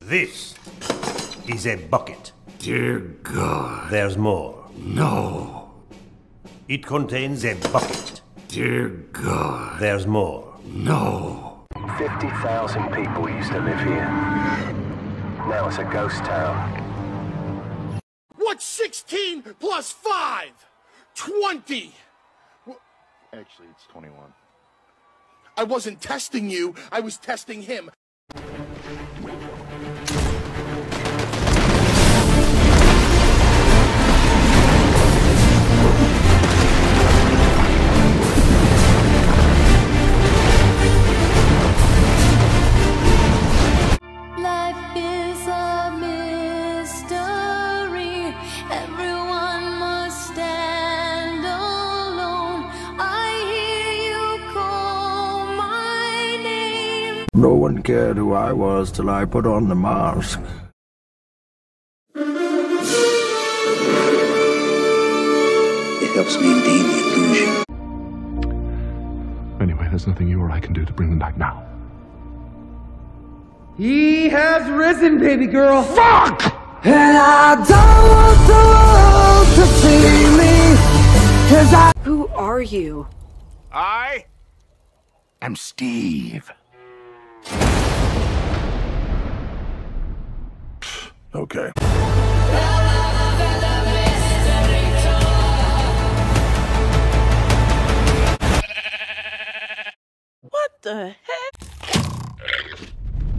This is a bucket. Dear God. There's more. No. It contains a bucket. Dear God. There's more. No. 50,000 people used to live here. Now it's a ghost town. What's 16 plus 5? 20. Actually, it's 21. I wasn't testing you. I was testing him. No one cared who I was till I put on the mask. It helps maintain the illusion. Anyway, there's nothing you or I can do to bring them back now. He has risen, baby girl. Fuck! And I don't want the world to see me, 'cause I... Who are you? I am Steve. Okay. What the heck? I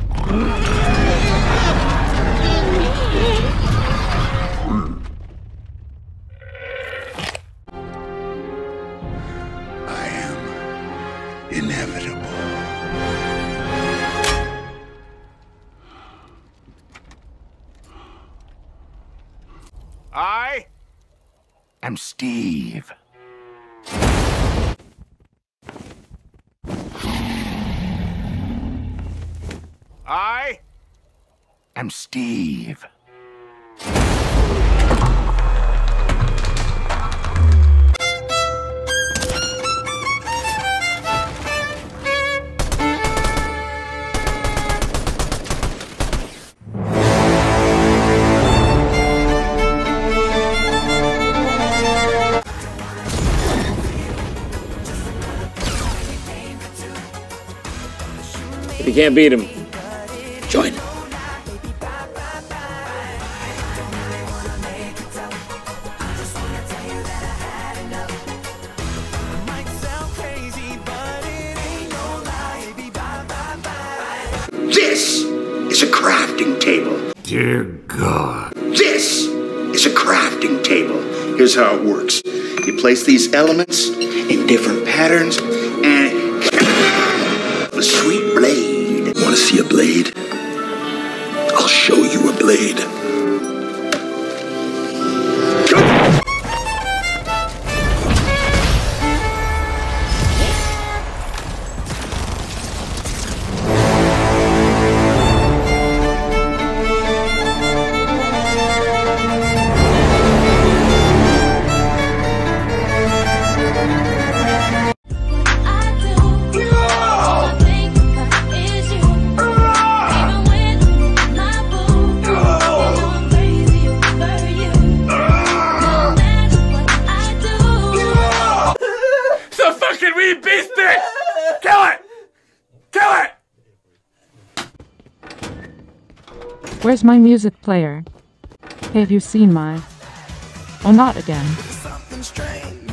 am inevitable. I am Steve. I am Steve. You can't beat him. Join. This is a crafting table. Dear God. This is a crafting table. Here's how it works. You place these elements in different patterns and a sweet blade. Want to see a blade? I'll show you a blade. We beast it! Kill it! Kill it! Where's my music player? Have you seen my... Oh, not again. Something strange.